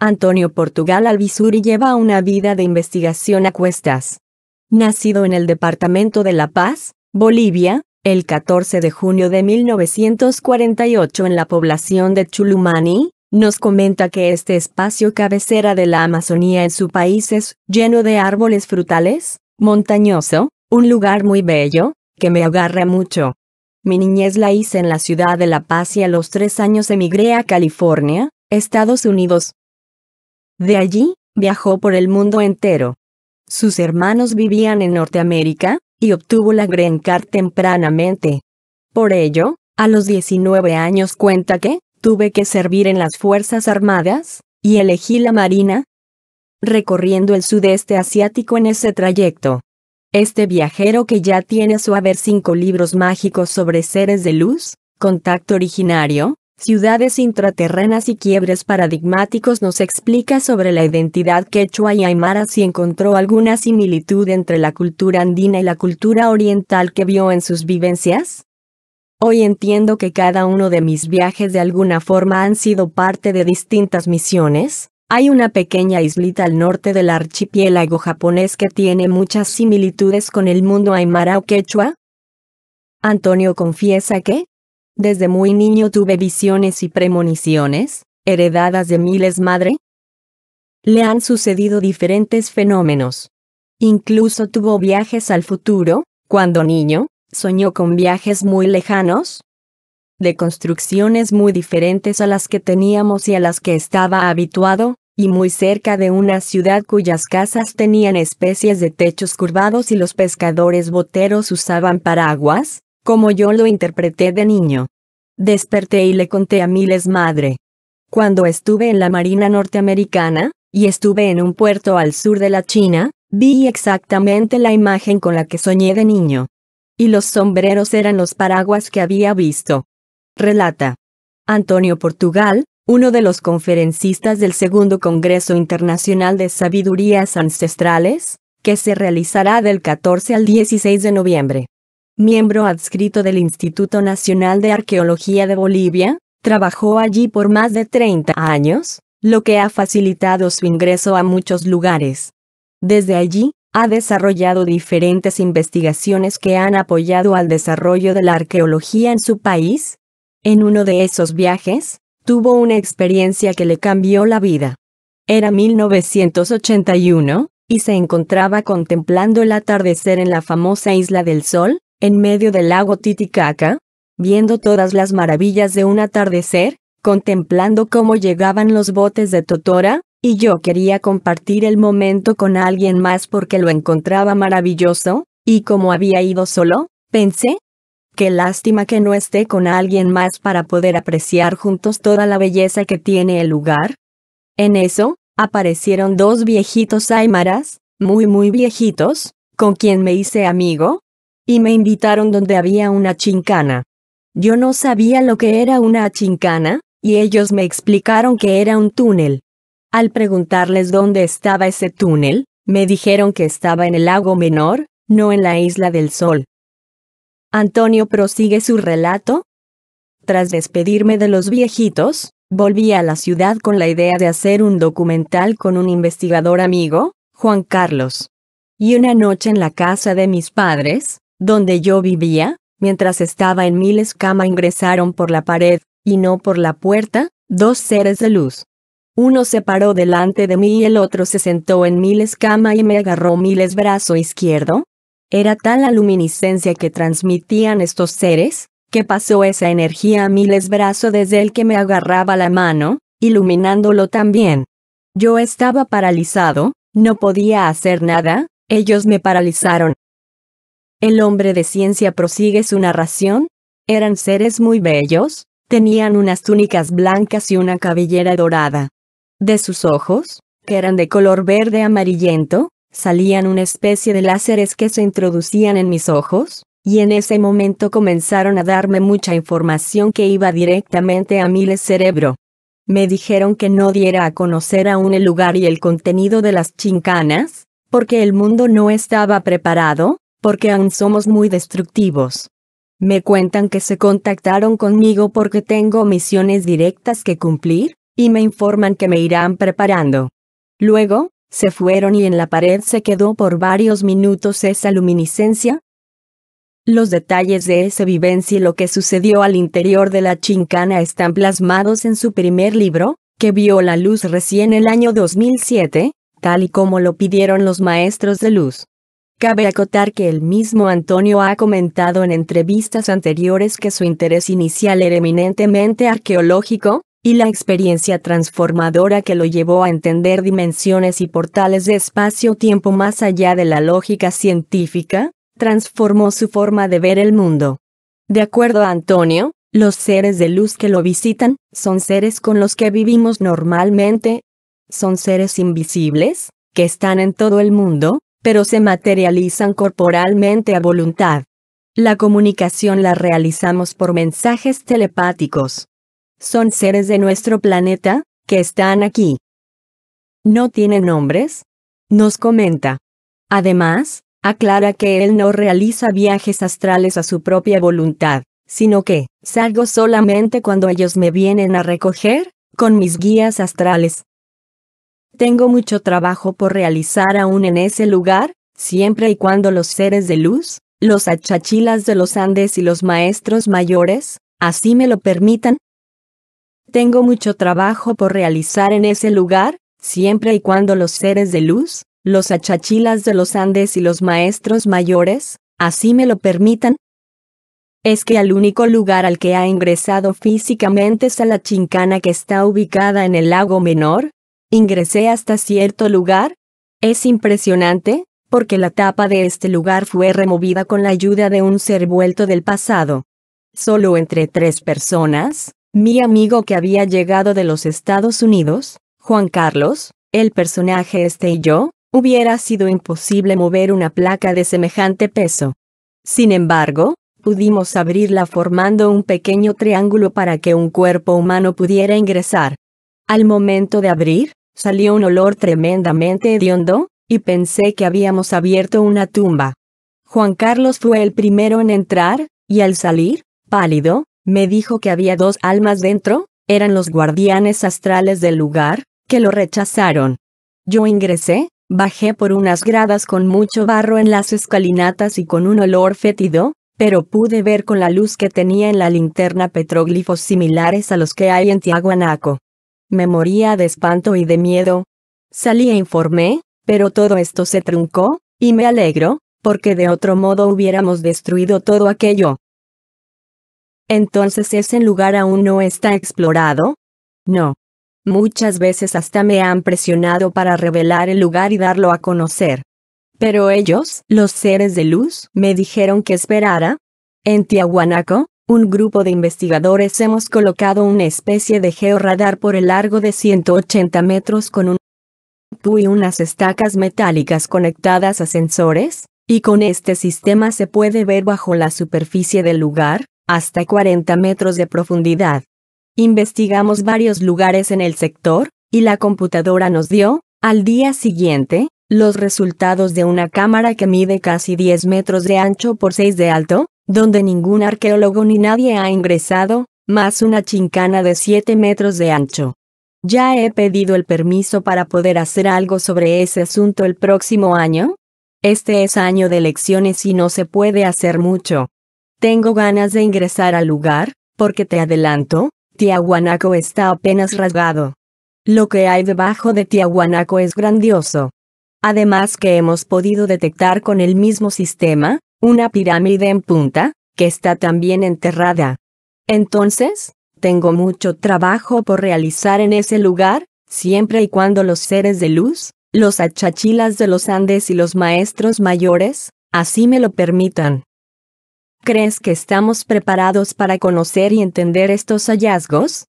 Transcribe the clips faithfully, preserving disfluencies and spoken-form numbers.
Antonio Portugal Alvisuri lleva una vida de investigación a cuestas. Nacido en el departamento de La Paz, Bolivia, el catorce de junio de mil novecientos cuarenta y ocho en la población de Chulumani, nos comenta que este espacio cabecera de la Amazonía en su país es lleno de árboles frutales, montañoso, un lugar muy bello, que me agarra mucho. Mi niñez la hice en la ciudad de La Paz y a los tres años emigré a California, Estados Unidos. De allí, viajó por el mundo entero. Sus hermanos vivían en Norteamérica, y obtuvo la Green Card tempranamente. Por ello, a los diecinueve años cuenta que, tuve que servir en las Fuerzas Armadas, y elegí la Marina, recorriendo el sudeste asiático en ese trayecto. Este viajero que ya tiene a su haber cinco libros mágicos sobre seres de luz, contacto originario, ciudades intraterrenas y quiebres paradigmáticos nos explica sobre la identidad quechua y aymara si encontró alguna similitud entre la cultura andina y la cultura oriental que vio en sus vivencias. Hoy entiendo que cada uno de mis viajes de alguna forma han sido parte de distintas misiones. Hay una pequeña islita al norte del archipiélago japonés que tiene muchas similitudes con el mundo aymara o quechua. Antonio confiesa que, desde muy niño tuve visiones y premoniciones, heredadas de miles madre. Le han sucedido diferentes fenómenos. Incluso tuvo viajes al futuro, cuando niño. Soñó con viajes muy lejanos, de construcciones muy diferentes a las que teníamos y a las que estaba habituado, y muy cerca de una ciudad cuyas casas tenían especies de techos curvados y los pescadores boteros usaban paraguas, como yo lo interpreté de niño. Desperté y le conté a miles madre. Cuando estuve en la Marina norteamericana, y estuve en un puerto al sur de la China, vi exactamente la imagen con la que soñé de niño. Y los sombreros eran los paraguas que había visto. Relata Antonio Portugal, uno de los conferencistas del segundo Congreso Internacional de Sabidurías Ancestrales, que se realizará del catorce al dieciséis de noviembre. Miembro adscrito del Instituto Nacional de Arqueología de Bolivia, trabajó allí por más de treinta años, lo que ha facilitado su ingreso a muchos lugares. Desde allí, ha desarrollado diferentes investigaciones que han apoyado al desarrollo de la arqueología en su país. En uno de esos viajes, tuvo una experiencia que le cambió la vida. Era mil novecientos ochenta y uno, y se encontraba contemplando el atardecer en la famosa Isla del Sol, en medio del lago Titicaca, viendo todas las maravillas de un atardecer, contemplando cómo llegaban los botes de totora, y yo quería compartir el momento con alguien más porque lo encontraba maravilloso, y como había ido solo, pensé, qué lástima que no esté con alguien más para poder apreciar juntos toda la belleza que tiene el lugar. En eso, aparecieron dos viejitos aymaras, muy muy viejitos, con quien me hice amigo, y me invitaron donde había una chincana. Yo no sabía lo que era una chincana, y ellos me explicaron que era un túnel. Al preguntarles dónde estaba ese túnel, me dijeron que estaba en el lago menor, no en la Isla del Sol. Antonio prosigue su relato. Tras despedirme de los viejitos, volví a la ciudad con la idea de hacer un documental con un investigador amigo, Juan Carlos. Y una noche en la casa de mis padres, donde yo vivía, mientras estaba en mi cama ingresaron por la pared, y no por la puerta, dos seres de luz. Uno se paró delante de mí y el otro se sentó en mi cama y me agarró mi brazo izquierdo. Era tal la luminiscencia que transmitían estos seres, que pasó esa energía a mi brazo desde el que me agarraba la mano, iluminándolo también. Yo estaba paralizado, no podía hacer nada, ellos me paralizaron. El hombre de ciencia prosigue su narración. Eran seres muy bellos, tenían unas túnicas blancas y una cabellera dorada. De sus ojos, que eran de color verde amarillento, salían una especie de láseres que se introducían en mis ojos, y en ese momento comenzaron a darme mucha información que iba directamente a mi cerebro. Me dijeron que no diera a conocer aún el lugar y el contenido de las chincanas, porque el mundo no estaba preparado, porque aún somos muy destructivos. Me cuentan que se contactaron conmigo porque tengo misiones directas que cumplir, y me informan que me irán preparando. Luego, se fueron y en la pared se quedó por varios minutos esa luminiscencia. Los detalles de esa vivencia y lo que sucedió al interior de la chincana están plasmados en su primer libro, que vio la luz recién el año dos mil siete, tal y como lo pidieron los maestros de luz. Cabe acotar que el mismo Antonio ha comentado en entrevistas anteriores que su interés inicial era eminentemente arqueológico, y la experiencia transformadora que lo llevó a entender dimensiones y portales de espacio-tiempo más allá de la lógica científica, transformó su forma de ver el mundo. De acuerdo a Antonio, los seres de luz que lo visitan, son seres con los que vivimos normalmente, son seres invisibles, que están en todo el mundo, pero se materializan corporalmente a voluntad. La comunicación la realizamos por mensajes telepáticos. Son seres de nuestro planeta, que están aquí. No tienen nombres, nos comenta. Además, aclara que él no realiza viajes astrales a su propia voluntad, sino que, salgo solamente cuando ellos me vienen a recoger, con mis guías astrales. Tengo mucho trabajo por realizar aún en ese lugar, siempre y cuando los seres de luz, los achachilas de los Andes y los maestros mayores, así me lo permitan. Tengo mucho trabajo por realizar en ese lugar, siempre y cuando los seres de luz, los achachilas de los Andes y los maestros mayores, así me lo permitan. Es que el único lugar al que ha ingresado físicamente es a la chincana que está ubicada en el lago menor. Ingresé hasta cierto lugar. Es impresionante, porque la tapa de este lugar fue removida con la ayuda de un ser vuelto del pasado. Solo entre tres personas, mi amigo que había llegado de los Estados Unidos, Juan Carlos, el personaje este y yo, hubiera sido imposible mover una placa de semejante peso. Sin embargo, pudimos abrirla formando un pequeño triángulo para que un cuerpo humano pudiera ingresar. Al momento de abrir, salió un olor tremendamente hediondo, y pensé que habíamos abierto una tumba. Juan Carlos fue el primero en entrar, y al salir, pálido, me dijo que había dos almas dentro, eran los guardianes astrales del lugar, que lo rechazaron. Yo ingresé, bajé por unas gradas con mucho barro en las escalinatas y con un olor fétido, pero pude ver con la luz que tenía en la linterna petroglifos similares a los que hay en Tiahuanaco. Me moría de espanto y de miedo. Salí e informé, pero todo esto se truncó, y me alegro, porque de otro modo hubiéramos destruido todo aquello. Entonces ese lugar aún no está explorado. No. Muchas veces hasta me han presionado para revelar el lugar y darlo a conocer. Pero ellos, los seres de luz, me dijeron que esperara. En Tiahuanaco, un grupo de investigadores hemos colocado una especie de georradar por el largo de ciento ochenta metros con un tubo y unas estacas metálicas conectadas a sensores, y con este sistema se puede ver bajo la superficie del lugar, hasta cuarenta metros de profundidad. Investigamos varios lugares en el sector, y la computadora nos dio, al día siguiente, los resultados de una cámara que mide casi diez metros de ancho por seis de alto, donde ningún arqueólogo ni nadie ha ingresado, más una chincana de siete metros de ancho. Ya he pedido el permiso para poder hacer algo sobre ese asunto el próximo año. Este es año de elecciones y no se puede hacer mucho. Tengo ganas de ingresar al lugar, porque te adelanto, Tiahuanaco está apenas rasgado. Lo que hay debajo de Tiahuanaco es grandioso. Además que hemos podido detectar con el mismo sistema, una pirámide en punta, que está también enterrada. Entonces, tengo mucho trabajo por realizar en ese lugar, siempre y cuando los seres de luz, los achachilas de los Andes y los maestros mayores, así me lo permitan. ¿Crees que estamos preparados para conocer y entender estos hallazgos?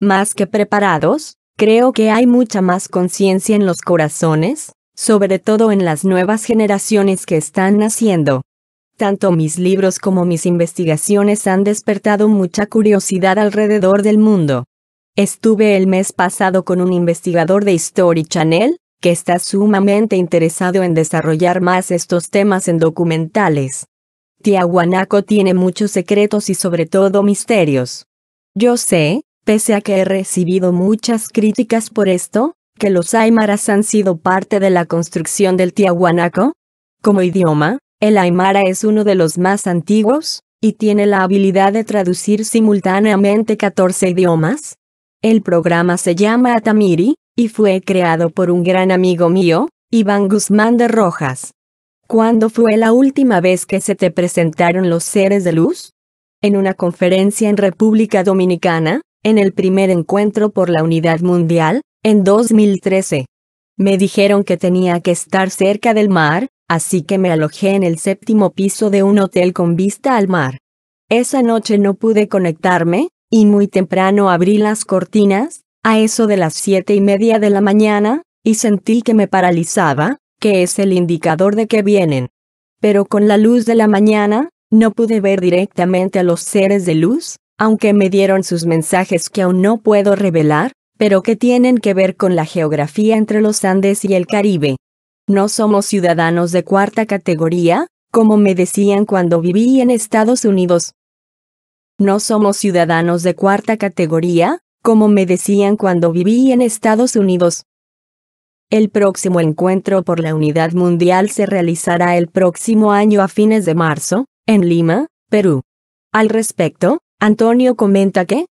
Más que preparados, creo que hay mucha más conciencia en los corazones, sobre todo en las nuevas generaciones que están naciendo. Tanto mis libros como mis investigaciones han despertado mucha curiosidad alrededor del mundo. Estuve el mes pasado con un investigador de History Channel, que está sumamente interesado en desarrollar más estos temas en documentales. Tiahuanaco tiene muchos secretos y sobre todo misterios. Yo sé, pese a que he recibido muchas críticas por esto, que los aymaras han sido parte de la construcción del Tiahuanaco. Como idioma, el aymara es uno de los más antiguos, y tiene la habilidad de traducir simultáneamente catorce idiomas. El programa se llama Atamiri, y fue creado por un gran amigo mío, Iván Guzmán de Rojas. ¿Cuándo fue la última vez que se te presentaron los seres de luz? En una conferencia en República Dominicana, en el primer encuentro por la unidad mundial, en dos mil trece. Me dijeron que tenía que estar cerca del mar, así que me alojé en el séptimo piso de un hotel con vista al mar. Esa noche no pude conectarme, y muy temprano abrí las cortinas, a eso de las siete y media de la mañana, y sentí que me paralizaba, que es el indicador de que vienen. Pero con la luz de la mañana, no pude ver directamente a los seres de luz, aunque me dieron sus mensajes que aún no puedo revelar, pero que tienen que ver con la geografía entre los Andes y el Caribe. No somos ciudadanos de cuarta categoría, como me decían cuando viví en Estados Unidos. No somos ciudadanos de cuarta categoría, como me decían cuando viví en Estados Unidos. El próximo encuentro por la unidad mundial se realizará el próximo año a fines de marzo, en Lima, Perú. Al respecto, Antonio comenta que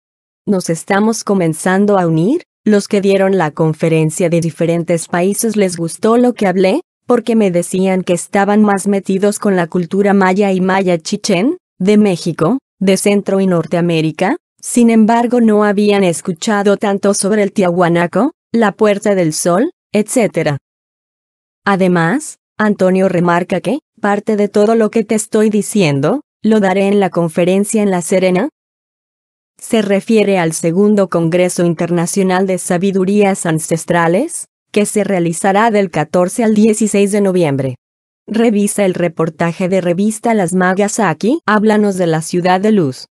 nos estamos comenzando a unir, los que dieron la conferencia de diferentes países les gustó lo que hablé, porque me decían que estaban más metidos con la cultura maya y maya chichén, de México, de Centro y Norteamérica, sin embargo no habían escuchado tanto sobre el Tiahuanaco, la Puerta del Sol, etcétera. Además, Antonio remarca que, parte de todo lo que te estoy diciendo, lo daré en la conferencia en La Serena. Se refiere al segundo Congreso Internacional de Sabidurías Ancestrales, que se realizará del catorce al dieciséis de noviembre. Revisa el reportaje de revista Las Magas aquí. Háblanos de la Ciudad de Luz.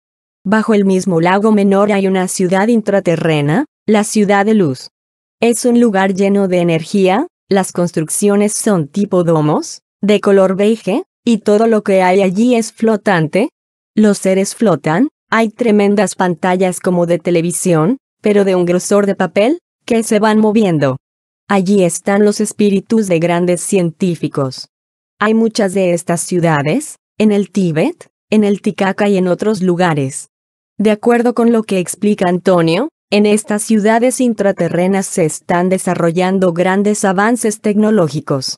Bajo el mismo lago menor hay una ciudad intraterrena, la Ciudad de Luz. Es un lugar lleno de energía, las construcciones son tipo domos, de color beige, y todo lo que hay allí es flotante. Los seres flotan, hay tremendas pantallas como de televisión, pero de un grosor de papel, que se van moviendo. Allí están los espíritus de grandes científicos. Hay muchas de estas ciudades, en el Tíbet, en el Titicaca y en otros lugares. De acuerdo con lo que explica Antonio, en estas ciudades intraterrenas se están desarrollando grandes avances tecnológicos.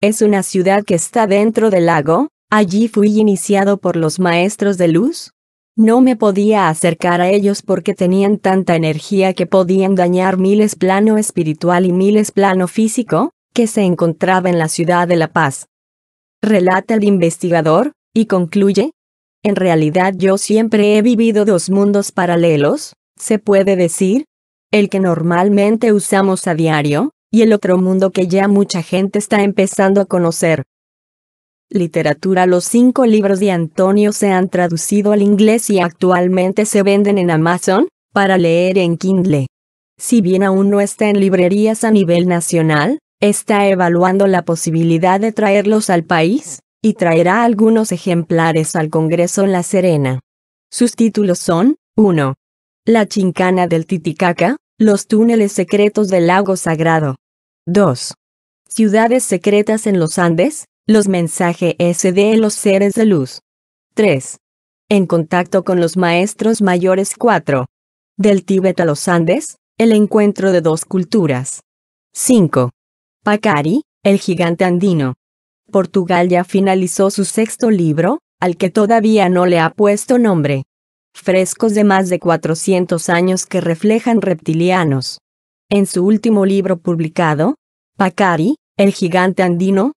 Es una ciudad que está dentro del lago, allí fui iniciado por los maestros de luz. No me podía acercar a ellos porque tenían tanta energía que podían dañar miles plano espiritual y miles plano físico, que se encontraba en la ciudad de La Paz. Relata el investigador, y concluye. En realidad yo siempre he vivido dos mundos paralelos. Se puede decir, el que normalmente usamos a diario, y el otro mundo que ya mucha gente está empezando a conocer. Literatura. Los cinco libros de Antonio se han traducido al inglés y actualmente se venden en Amazon, para leer en Kindle. Si bien aún no está en librerías a nivel nacional, está evaluando la posibilidad de traerlos al país, y traerá algunos ejemplares al Congreso en La Serena. Sus títulos son, uno. La chincana del Titicaca, los túneles secretos del lago sagrado. dos. Ciudades secretas en los Andes, los mensajes de los seres de luz. tres. En contacto con los maestros mayores. cuatro. Del Tíbet a los Andes, el encuentro de dos culturas. cinco. Pacari, el gigante andino. Portugal ya finalizó su sexto libro, al que todavía no le ha puesto nombre. Frescos de más de cuatrocientos años que reflejan reptilianos. En su último libro publicado, Pacari, el gigante andino,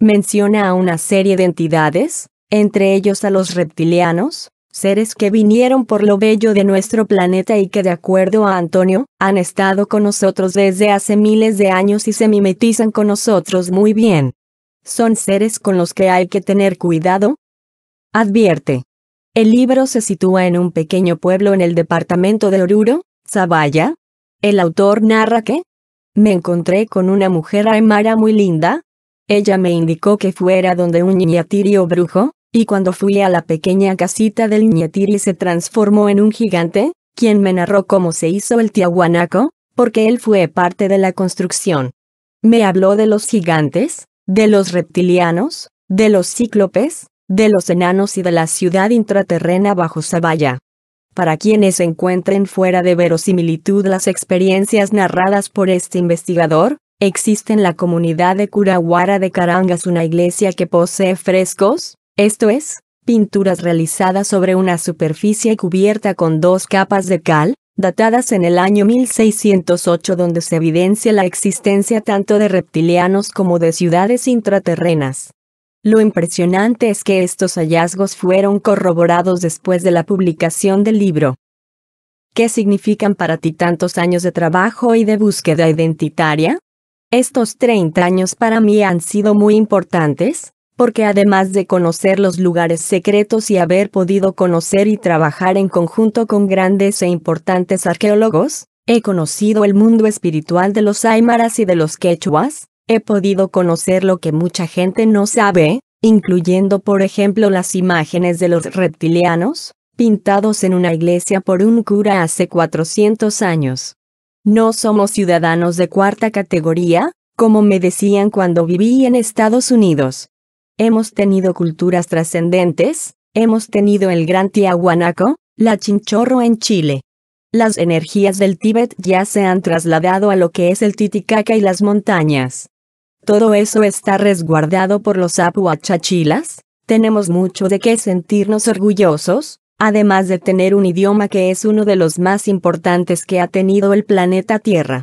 menciona a una serie de entidades, entre ellos a los reptilianos, seres que vinieron por lo bello de nuestro planeta y que de acuerdo a Antonio, han estado con nosotros desde hace miles de años y se mimetizan con nosotros muy bien. Son seres con los que hay que tener cuidado. Advierte. El libro se sitúa en un pequeño pueblo en el departamento de Oruro, Sabaya. El autor narra que me encontré con una mujer aymara muy linda. Ella me indicó que fuera donde un ñatiri o brujo, y cuando fui a la pequeña casita del ñatiri se transformó en un gigante, quien me narró cómo se hizo el Tiahuanaco, porque él fue parte de la construcción. Me habló de los gigantes, de los reptilianos, de los cíclopes, de los enanos y de la ciudad intraterrena bajo Sabaya. Para quienes encuentren fuera de verosimilitud las experiencias narradas por este investigador, existe en la comunidad de Curahuara de Carangas una iglesia que posee frescos, esto es, pinturas realizadas sobre una superficie cubierta con dos capas de cal, datadas en el año mil seiscientos ocho, donde se evidencia la existencia tanto de reptilianos como de ciudades intraterrenas. Lo impresionante es que estos hallazgos fueron corroborados después de la publicación del libro. ¿Qué significan para ti tantos años de trabajo y de búsqueda identitaria? Estos treinta años para mí han sido muy importantes, porque además de conocer los lugares secretos y haber podido conocer y trabajar en conjunto con grandes e importantes arqueólogos, he conocido el mundo espiritual de los aymaras y de los quechuas, he podido conocer lo que mucha gente no sabe, incluyendo por ejemplo las imágenes de los reptilianos, pintados en una iglesia por un cura hace cuatrocientos años. No somos ciudadanos de cuarta categoría, como me decían cuando viví en Estados Unidos. Hemos tenido culturas trascendentes, hemos tenido el gran Tiahuanaco, la Chinchorro en Chile. Las energías del Tíbet ya se han trasladado a lo que es el Titicaca y las montañas. Todo eso está resguardado por los apuachachilas, tenemos mucho de qué sentirnos orgullosos, además de tener un idioma que es uno de los más importantes que ha tenido el planeta Tierra.